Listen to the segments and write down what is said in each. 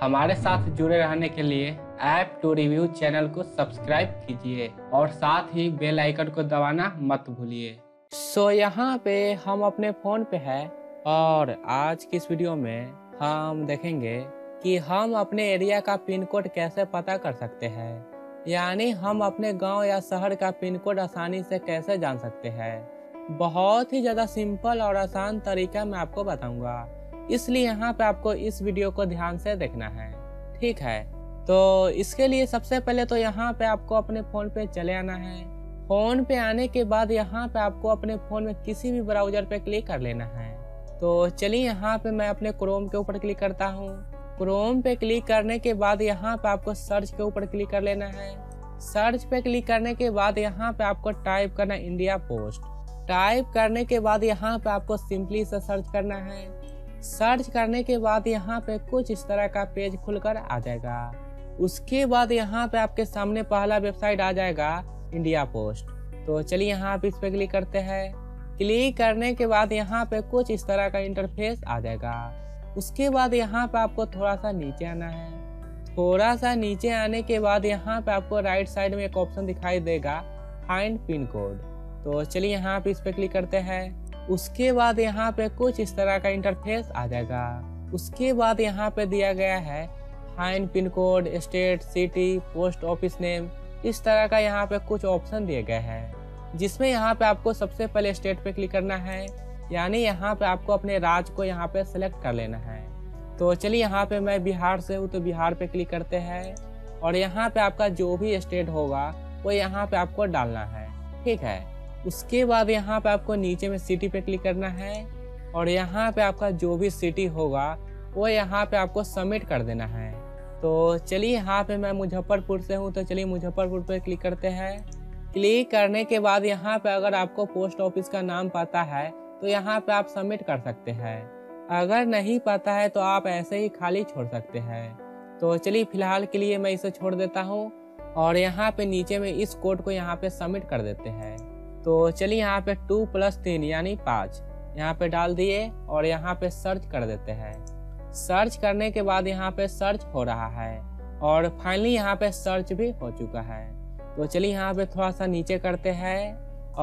हमारे साथ जुड़े रहने के लिए ऐप टू रिव्यू चैनल को सब्सक्राइब कीजिए और साथ ही बेल आइकन को दबाना मत भूलिए। सो यहाँ पे हम अपने फ़ोन पे हैं और आज की इस वीडियो में हम देखेंगे कि हम अपने एरिया का पिन कोड कैसे पता कर सकते हैं, यानी हम अपने गांव या शहर का पिन कोड आसानी से कैसे जान सकते हैं। बहुत ही ज़्यादा सिंपल और आसान तरीका मैं आपको बताऊँगा, इसलिए यहाँ पे आपको इस वीडियो को ध्यान से देखना है, ठीक है। तो इसके लिए सबसे पहले तो यहाँ पे आपको अपने फ़ोन पे चले आना है। फ़ोन पे आने के बाद यहाँ पे आपको अपने फ़ोन में किसी भी ब्राउज़र पे क्लिक कर लेना है। तो चलिए यहाँ पे मैं अपने क्रोम के ऊपर क्लिक करता हूँ। क्रोम पे क्लिक करने के बाद यहाँ पे आपको सर्च के ऊपर क्लिक कर लेना है। सर्च पे क्लिक करने के बाद यहाँ पे आपको टाइप करना इंडिया पोस्ट। टाइप करने के बाद यहाँ पे आपको सिंपली से सर्च करना है। सर्च करने के बाद यहाँ पे कुछ इस तरह का पेज खुलकर आ जाएगा। उसके बाद यहाँ पे आपके सामने पहला वेबसाइट आ जाएगा इंडिया पोस्ट। तो चलिए यहाँ पे इस पे क्लिक करते हैं। क्लिक करने के बाद यहाँ पे कुछ इस तरह का इंटरफेस आ जाएगा। उसके बाद यहाँ पे आपको थोड़ा सा नीचे आना है। थोड़ा सा नीचे आने के बाद यहाँ पे आपको राइट साइड में एक ऑप्शन दिखाई देगा फाइंड पिन कोड। तो चलिए यहाँ पे इस पे क्लिक करते हैं। उसके बाद यहाँ पे कुछ इस तरह का इंटरफेस आ जाएगा। उसके बाद यहाँ पे दिया गया है find pin code, state, city, post office name, इस तरह का यहाँ पे कुछ ऑप्शन दिए गए हैं, जिसमें यहाँ पे आपको सबसे पहले स्टेट पे क्लिक करना है, यानी यहाँ पे आपको अपने राज्य को यहाँ पे सेलेक्ट कर लेना है। तो चलिए यहाँ पे मैं बिहार से हूँ तो बिहार पे क्लिक करते हैं और यहाँ पे आपका जो भी स्टेट होगा वो यहाँ पे आपको डालना है, ठीक है। उसके बाद यहाँ पे आपको नीचे में सिटी पे क्लिक करना है और यहाँ पे आपका जो भी सिटी होगा वो यहाँ पे आपको सबमिट कर देना है। तो चलिए यहाँ पे मैं मुजफ्फरपुर से हूँ तो चलिए मुजफ्फरपुर पे क्लिक करते हैं। क्लिक करने के बाद यहाँ पे अगर आपको पोस्ट ऑफिस का नाम पता है तो यहाँ पे आप सबमिट कर सकते हैं, अगर नहीं पता है तो आप ऐसे ही खाली छोड़ सकते हैं। तो चलिए फिलहाल के लिए मैं इसे छोड़ देता हूँ और यहाँ पे नीचे में इस कोड को यहाँ पे सबमिट कर देते हैं। तो चलिए यहाँ पे 2+3 यानी 5 यहाँ पे डाल दिए और यहाँ पे सर्च कर देते हैं। सर्च करने के बाद यहाँ पे सर्च हो रहा है और फाइनली यहाँ पे सर्च भी हो चुका है। तो चलिए यहाँ पे थोड़ा सा नीचे करते हैं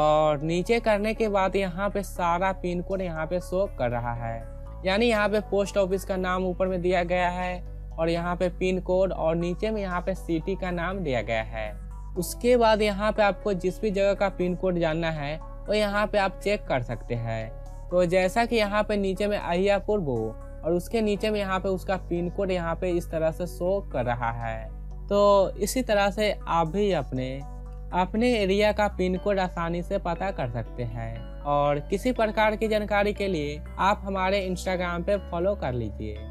और नीचे करने के बाद यहाँ पे सारा पिन कोड यहाँ पे शो कर रहा है, यानी यहाँ पे पोस्ट ऑफिस का नाम ऊपर में दिया गया है और यहाँ पे पिन कोड और नीचे में यहाँ पे सिटी का नाम दिया गया है। उसके बाद यहाँ पे आपको जिस भी जगह का पिन कोड जानना है वो यहाँ पे आप चेक कर सकते हैं। तो जैसा कि यहाँ पे नीचे में अहियापुर वो और उसके नीचे में यहाँ पे उसका पिन कोड यहाँ पे इस तरह से शो कर रहा है। तो इसी तरह से आप भी अपने एरिया का पिन कोड आसानी से पता कर सकते हैं। और किसी प्रकार की जानकारी के लिए आप हमारे इंस्टाग्राम पे फॉलो कर लीजिए।